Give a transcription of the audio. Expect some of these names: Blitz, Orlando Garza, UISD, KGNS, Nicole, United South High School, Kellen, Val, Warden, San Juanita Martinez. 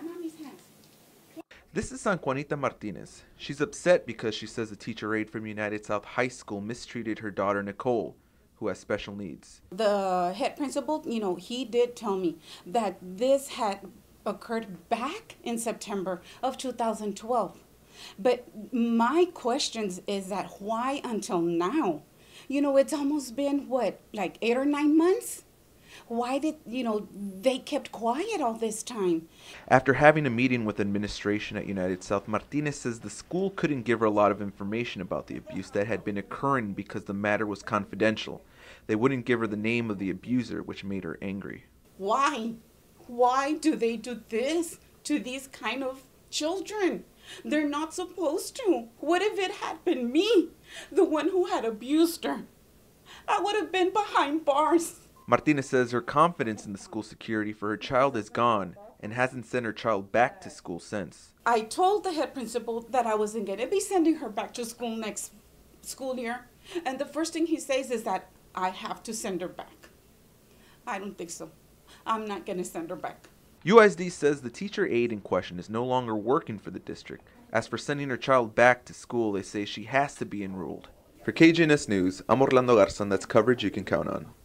at mommy's house. This is San Juanita Martinez. She's upset because she says a teacher aide from United South High School mistreated her daughter Nicole, who has special needs. The head principal, you know, he did tell me that this had occurred back in September of 2012. But my questions is that why until now? You know, it's almost been, what, like 8 or 9 months? Why did, you know, they kept quiet all this time? After having a meeting with administration at United South, Martinez says the school couldn't give her a lot of information about the abuse that had been occurring because the matter was confidential. They wouldn't give her the name of the abuser, which made her angry. Why? Why do they do this to these kind of children? They're not supposed to. What if it had been me, the one who had abused her? I would have been behind bars. Martinez says her confidence in the school security for her child is gone and hasn't sent her child back to school since. I told the head principal that I wasn't going to be sending her back to school next school year. And the first thing he says is that I have to send her back. I don't think so. I'm not going to send her back. UISD says the teacher aide in question is no longer working for the district. As for sending her child back to school, they say she has to be enrolled. For KGNS News, I'm Orlando Garza, and that's coverage you can count on.